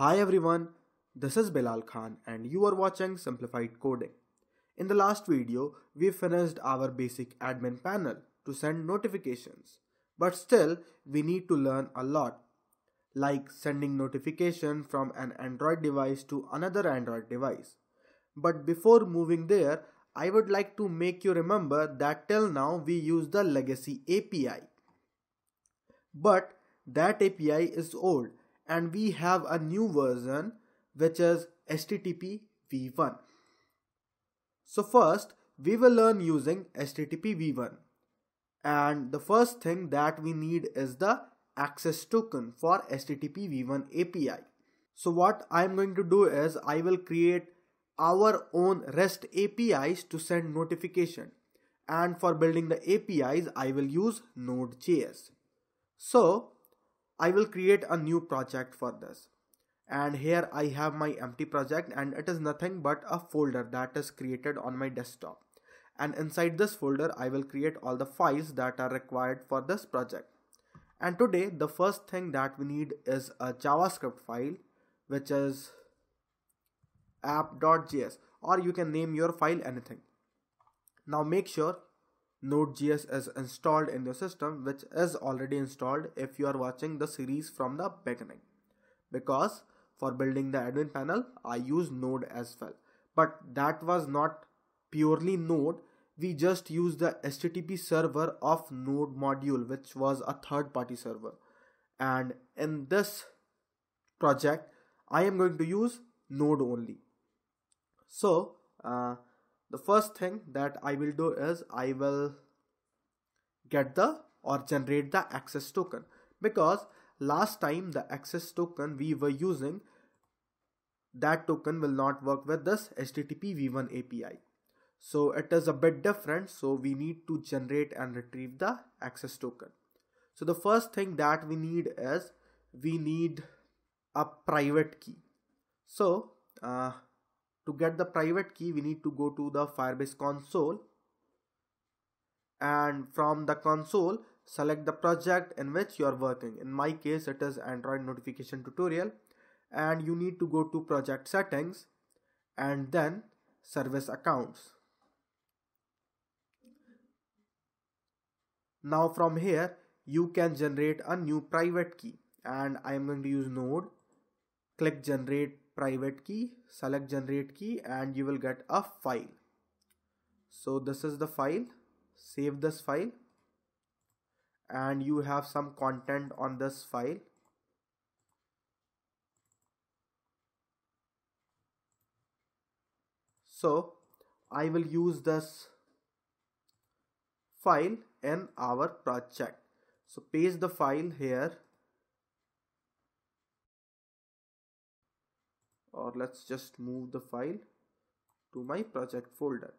Hi everyone, this is Belal Khan and you are watching Simplified Coding. In the last video, we finished our basic admin panel to send notifications. But still, we need to learn a lot, like sending notification from an Android device to another Android device. But before moving there, I would like to make you remember that till now we use the legacy API. But that API is old and we have a new version which is HTTP v1. So first we will learn using HTTP v1. And the first thing that we need is the access token for HTTP v1 API. So what I am going to do is I will create our own REST APIs to send notification, and for building the APIs I will use Node.js. So I will create a new project for this, and here I have my empty project and it is nothing but a folder that is created on my desktop, and inside this folder I will create all the files that are required for this project. And today the first thing that we need is a JavaScript file which is app.js, or you can name your file anything. Now make sure Node.js is installed in your system, which is already installed if you are watching the series from the beginning, because for building the admin panel I use Node as well, but that was not purely Node. We just used the HTTP server of Node module, which was a third party server, and in this project I am going to use Node only. So the first thing that I will do is I will generate the access token, because last time the access token we were using, that token will not work with this HTTP v1 API. So it is a bit different, so we need to generate and retrieve the access token. So the first thing that we need is we need a private key. So to get the private key we need to go to the Firebase console, and from the console select the project in which you are working. In my case it is Android notification tutorial, and you need to go to project settings and then service accounts. Now from here you can generate a new private key, and I am going to use Node. Click generate private key, select generate key, and you will get a file. So this is the file. Save this file, and you have some content on this file. So I will use this file in our project. So paste the file here, or let's just move the file to my project folder,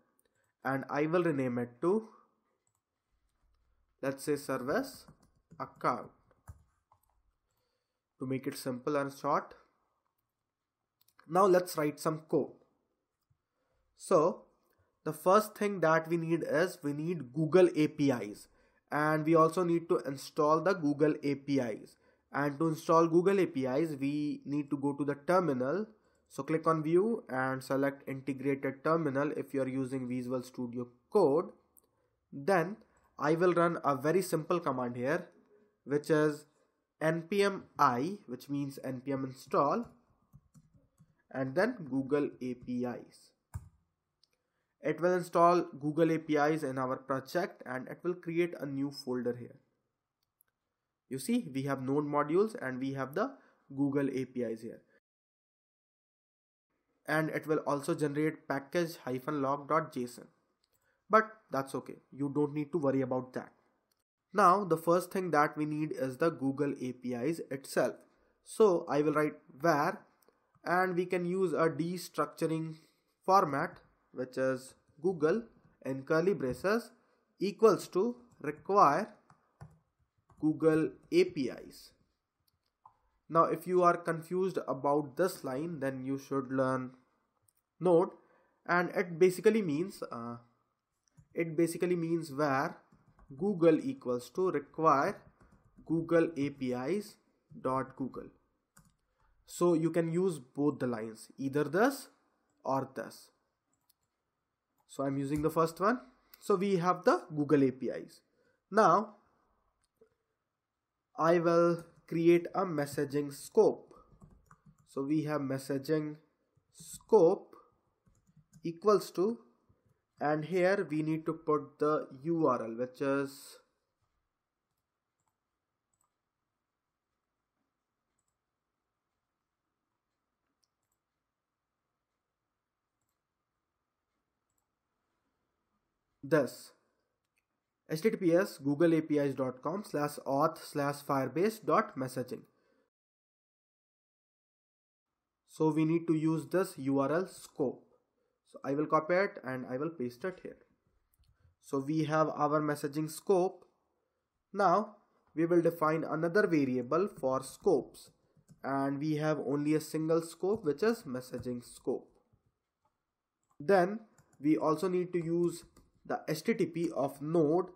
and I will rename it to, let's say, service account to make it simple and short. Now let's write some code. So the first thing that we need is we need Google APIs, and we also need to install the Google APIs. And to install Google APIs we need to go to the terminal. So click on view and select integrated terminal if you are using Visual Studio Code. Then I will run a very simple command here, which is npm I, which means npm install, and then Google APIs. It will install Google APIs in our project, and it will create a new folder here. You see we have Node modules and we have the Google APIs here. And it will also generate package-lock.json. But that's okay, you don't need to worry about that. Now the first thing that we need is the Google APIs itself. So I will write var, and we can use a destructuring format which is Google in curly braces equals to require Google APIs. Now if you are confused about this line, then you should learn Node, and it basically means where Google equals to require Google APIs dot Google. So you can use both the lines, either this or this. So I'm using the first one. So we have the Google APIs. Now I will create a messaging scope. So we have messaging scope equals to, and here we need to put the URL, which is this https://googleapis.com/auth/firebase.messaging. So we need to use this URL scope. So I will copy it and I will paste it here. So we have our messaging scope. Now we will define another variable for scopes, and we have only a single scope, which is messaging scope. Then we also need to use the HTTP of node,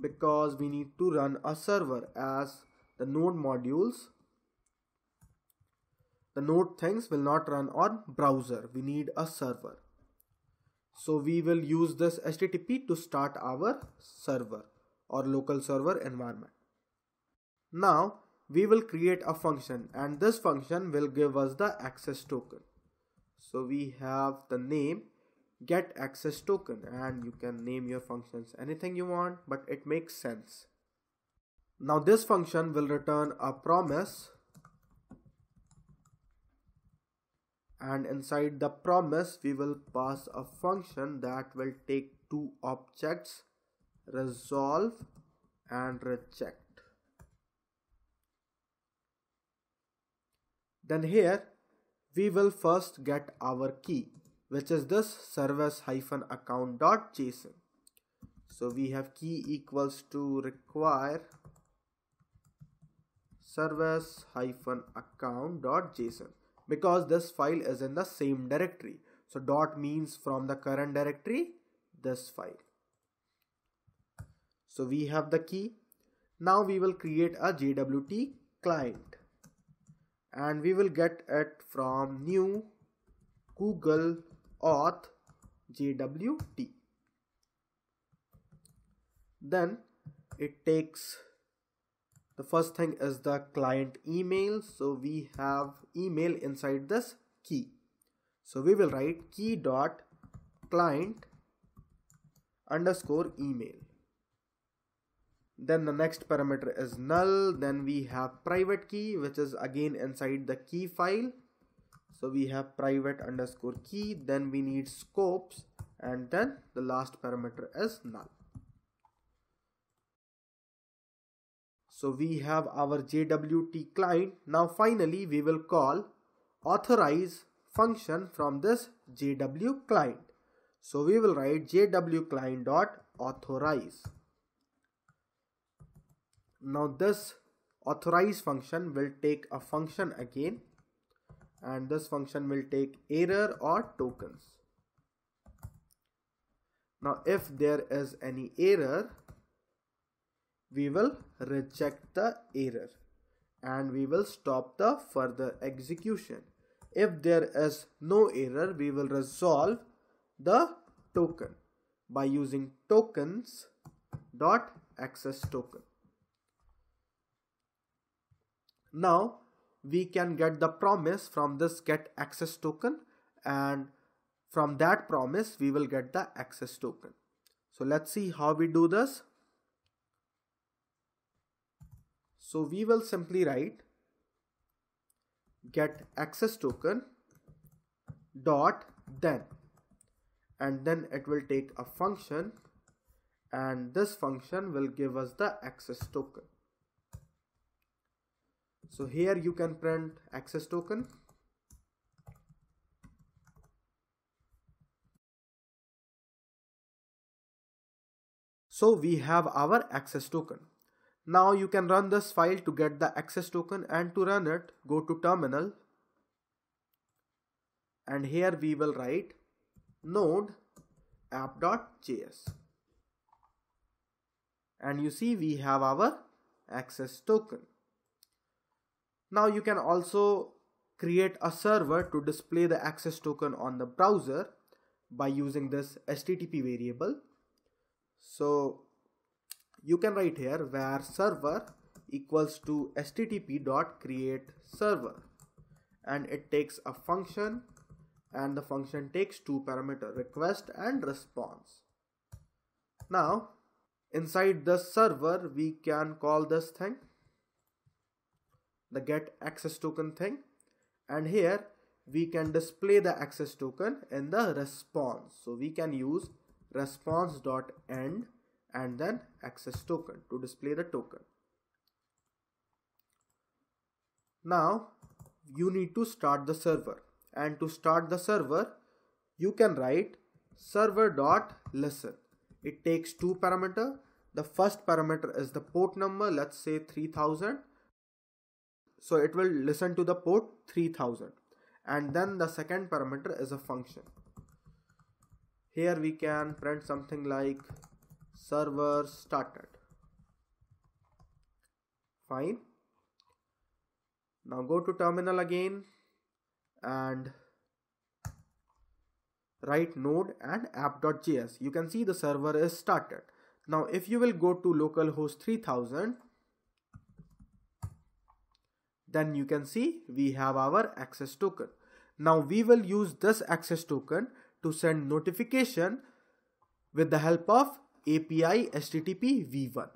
because we need to run a server as the node modules. The node things will not run on browser. We need a server. So we will use this HTTP to start our server or local server environment. Now we will create a function, and this function will give us the access token. So we have the name get access token, and you can name your functions anything you want, but it makes sense. Now this function will return a promise, and inside the promise we will pass a function that will take two objects, resolve and reject. Then here we will first get our key, which is this service-account.json. So we have key equals to require service-account.json, because this file is in the same directory. So dot means from the current directory, this file. So we have the key. Now we will create a JWT client, and we will get it from new Google auth JWT. Then it takes, the first thing is the client email. So we have email inside this key. So we will write key.client_email. Then the next parameter is null. Then we have private key, which is again inside the key file. So we have private_key, then we need scopes, and then the last parameter is null. So we have our JWT client. Now finally we will call authorize function from this JW client. So we will write jwclient.authorize. Now this authorize function will take a function again, and this function will take error or tokens. Now if there is any error, we will reject the error and we will stop the further execution. If there is no error, we will resolve the token by using tokens.accessToken. Now we can get the promise from this get access token, and from that promise we will get the access token. So let's see how we do this. So we will simply write get access token dot then, and then it will take a function, and this function will give us the access token. So here you can print access token. So we have our access token. Now you can run this file to get the access token, and to run it, go to terminal, and here we will write node app.js, and you see we have our access token. Now you can also create a server to display the access token on the browser by using this HTTP variable. So you can write here where server equals to http.createServer, and it takes a function, and the function takes two parameters, request and response. Now inside the server we can call this thing, the get access token thing, and here we can display the access token in the response. So we can use response.end and then access token to display the token. Now you need to start the server, and to start the server you can write server.listen. It takes two parameters. The first parameter is the port number, let's say 3000. So it will listen to the port 3000, and then the second parameter is a function. Here we can print something like server started. Fine. Now go to terminal again and write node and app.js. You can see the server is started. Now if you will go to localhost 3000, then you can see we have our access token. Now we will use this access token to send notification with the help of API HTTP v1.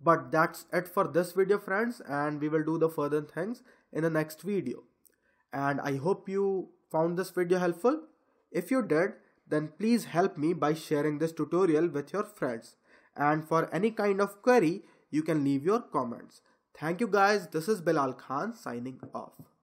But that's it for this video, friends, and we will do the further things in the next video. And I hope you found this video helpful. If you did, then please help me by sharing this tutorial with your friends. And for any kind of query, you can leave your comments. Thank you guys. This is Belal Khan signing off.